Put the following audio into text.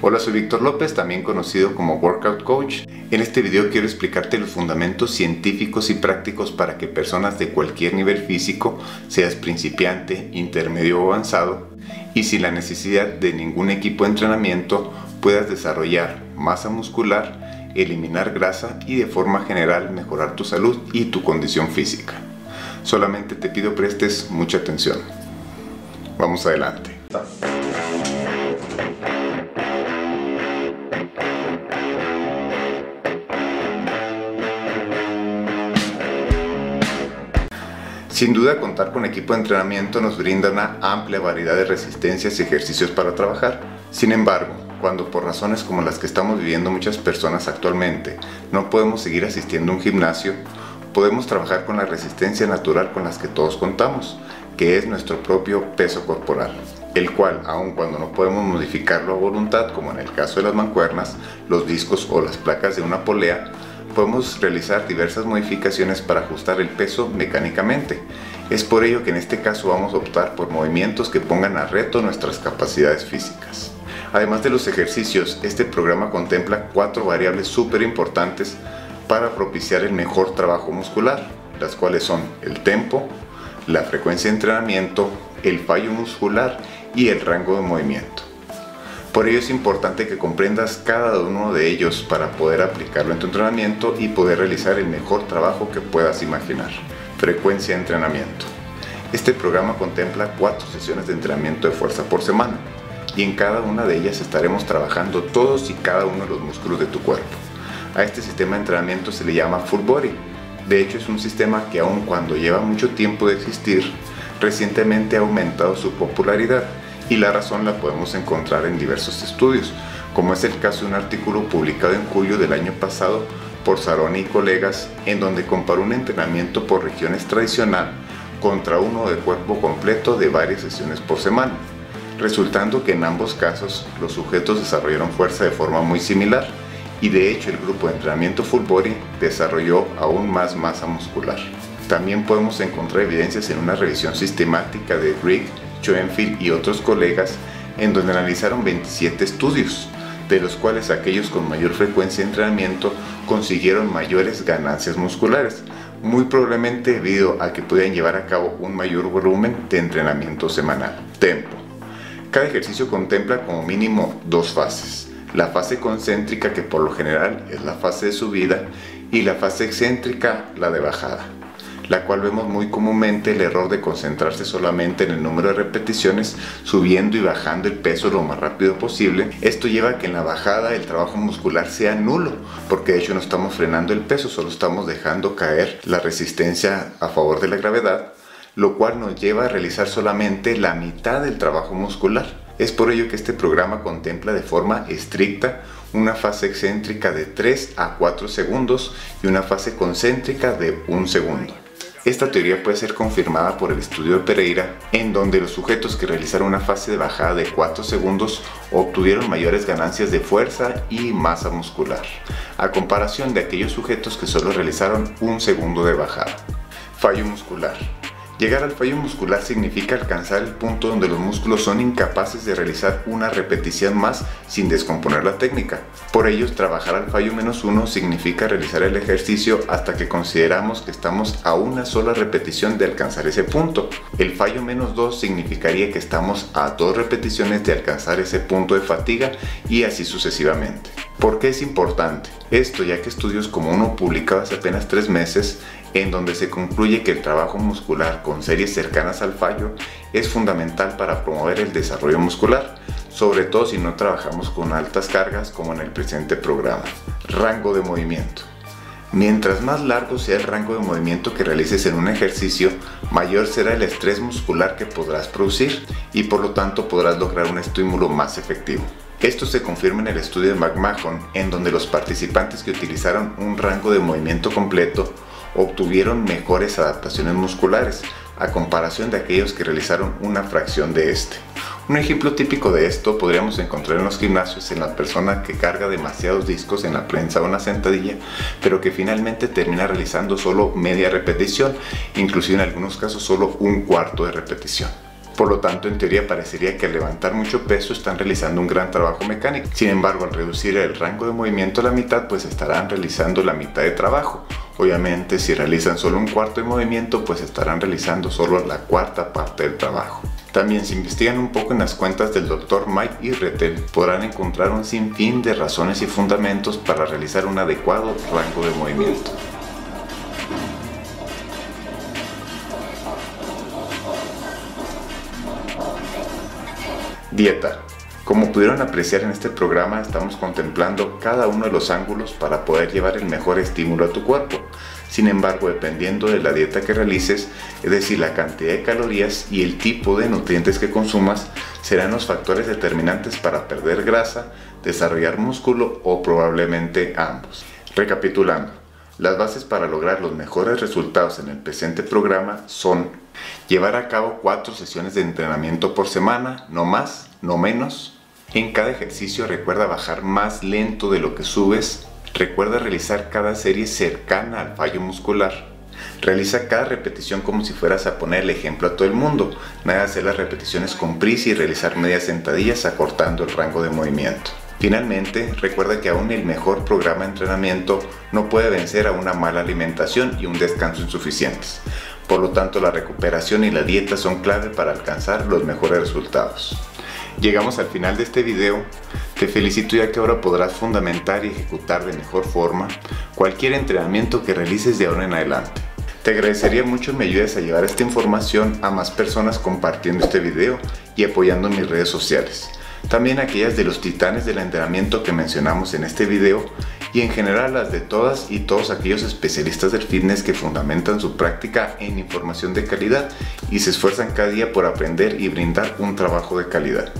Hola, soy Víctor López, también conocido como Workout Coach. En este video quiero explicarte los fundamentos científicos y prácticos para que personas de cualquier nivel físico, seas principiante, intermedio o avanzado, y sin la necesidad de ningún equipo de entrenamiento, puedas desarrollar masa muscular, eliminar grasa y de forma general mejorar tu salud y tu condición física. Solamente te pido prestes mucha atención. Vamos adelante. Sin duda, contar con equipo de entrenamiento nos brinda una amplia variedad de resistencias y ejercicios para trabajar. Sin embargo, cuando por razones como las que estamos viviendo muchas personas actualmente no podemos seguir asistiendo a un gimnasio, podemos trabajar con la resistencia natural con las que todos contamos, que es nuestro propio peso corporal, el cual, aun cuando no podemos modificarlo a voluntad, como en el caso de las mancuernas, los discos o las placas de una polea, podemos realizar diversas modificaciones para ajustar el peso mecánicamente. Es por ello que en este caso vamos a optar por movimientos que pongan a reto nuestras capacidades físicas. Además de los ejercicios, este programa contempla 4 variables súper importantes para propiciar el mejor trabajo muscular, las cuales son el tempo, la frecuencia de entrenamiento, el fallo muscular y el rango de movimiento. Por ello es importante que comprendas cada uno de ellos para poder aplicarlo en tu entrenamiento y poder realizar el mejor trabajo que puedas imaginar. Frecuencia de entrenamiento. Este programa contempla 4 sesiones de entrenamiento de fuerza por semana, y en cada una de ellas estaremos trabajando todos y cada uno de los músculos de tu cuerpo. A este sistema de entrenamiento se le llama full body. De hecho, es un sistema que, aun cuando lleva mucho tiempo de existir, recientemente ha aumentado su popularidad, y la razón la podemos encontrar en diversos estudios, como es el caso de un artículo publicado en julio del año pasado por Saroni y colegas, en donde comparó un entrenamiento por regiones tradicional contra uno de cuerpo completo de varias sesiones por semana, resultando que en ambos casos los sujetos desarrollaron fuerza de forma muy similar, y de hecho el grupo de entrenamiento full body desarrolló aún más masa muscular. También podemos encontrar evidencias en una revisión sistemática de Rig, Schoenfeld y otros colegas, en donde analizaron 27 estudios, de los cuales aquellos con mayor frecuencia de entrenamiento consiguieron mayores ganancias musculares, muy probablemente debido a que podían llevar a cabo un mayor volumen de entrenamiento semanal. Tempo. Cada ejercicio contempla como mínimo 2 fases. La fase concéntrica, que por lo general es la fase de subida, y la fase excéntrica, la de bajada, la cual vemos muy comúnmente el error de concentrarse solamente en el número de repeticiones, subiendo y bajando el peso lo más rápido posible. Esto lleva a que en la bajada el trabajo muscular sea nulo, porque de hecho no estamos frenando el peso, solo estamos dejando caer la resistencia a favor de la gravedad, lo cual nos lleva a realizar solamente la mitad del trabajo muscular. Es por ello que este programa contempla de forma estricta una fase excéntrica de 3 a 4 segundos y una fase concéntrica de 1 segundo. Esta teoría puede ser confirmada por el estudio de Pereira, en donde los sujetos que realizaron una fase de bajada de 4 segundos obtuvieron mayores ganancias de fuerza y masa muscular, a comparación de aquellos sujetos que solo realizaron 1 segundo de bajada. Fallo muscular. Llegar al fallo muscular significa alcanzar el punto donde los músculos son incapaces de realizar una repetición más sin descomponer la técnica. Por ello, trabajar al fallo menos 1 significa realizar el ejercicio hasta que consideramos que estamos a una sola repetición de alcanzar ese punto. El fallo menos 2 significaría que estamos a 2 repeticiones de alcanzar ese punto de fatiga, y así sucesivamente. ¿Por qué es importante esto? Ya que estudios como uno publicado hace apenas 3 meses, en donde se concluye que el trabajo muscular con series cercanas al fallo es fundamental para promover el desarrollo muscular, sobre todo si no trabajamos con altas cargas como en el presente programa. Rango de movimiento. Mientras más largo sea el rango de movimiento que realices en un ejercicio, mayor será el estrés muscular que podrás producir, y por lo tanto podrás lograr un estímulo más efectivo. Esto se confirma en el estudio de McMahon, en donde los participantes que utilizaron un rango de movimiento completo obtuvieron mejores adaptaciones musculares, a comparación de aquellos que realizaron una fracción de este. Un ejemplo típico de esto podríamos encontrar en los gimnasios, en la persona que carga demasiados discos en la prensa o en la sentadilla, pero que finalmente termina realizando solo media repetición, inclusive en algunos casos solo un cuarto de repetición. Por lo tanto, en teoría parecería que al levantar mucho peso están realizando un gran trabajo mecánico. Sin embargo, al reducir el rango de movimiento a la mitad, pues estarán realizando la mitad de trabajo. Obviamente, si realizan solo un cuarto de movimiento, pues estarán realizando solo la cuarta parte del trabajo. También, si investigan un poco en las cuentas del Dr. Mike Irretel, podrán encontrar un sinfín de razones y fundamentos para realizar un adecuado rango de movimiento. Dieta. Como pudieron apreciar en este programa, estamos contemplando cada uno de los ángulos para poder llevar el mejor estímulo a tu cuerpo. Sin embargo, dependiendo de la dieta que realices, es decir, la cantidad de calorías y el tipo de nutrientes que consumas, serán los factores determinantes para perder grasa, desarrollar músculo o probablemente ambos. Recapitulando, las bases para lograr los mejores resultados en el presente programa son: llevar a cabo 4 sesiones de entrenamiento por semana, no más, no menos. En cada ejercicio recuerda bajar más lento de lo que subes. Recuerda realizar cada serie cercana al fallo muscular. Realiza cada repetición como si fueras a poner el ejemplo a todo el mundo. Nada de hacer las repeticiones con prisa y realizar medias sentadillas acortando el rango de movimiento. Finalmente, recuerda que aún el mejor programa de entrenamiento no puede vencer a una mala alimentación y un descanso insuficientes. Por lo tanto, la recuperación y la dieta son clave para alcanzar los mejores resultados. Llegamos al final de este video. Te felicito, ya que ahora podrás fundamentar y ejecutar de mejor forma cualquier entrenamiento que realices de ahora en adelante. Te agradecería mucho me ayudes a llevar esta información a más personas compartiendo este video y apoyando mis redes sociales. También aquellas de los titanes del entrenamiento que mencionamos en este video y en general las de todas y todos aquellos especialistas del fitness que fundamentan su práctica en información de calidad y se esfuerzan cada día por aprender y brindar un trabajo de calidad.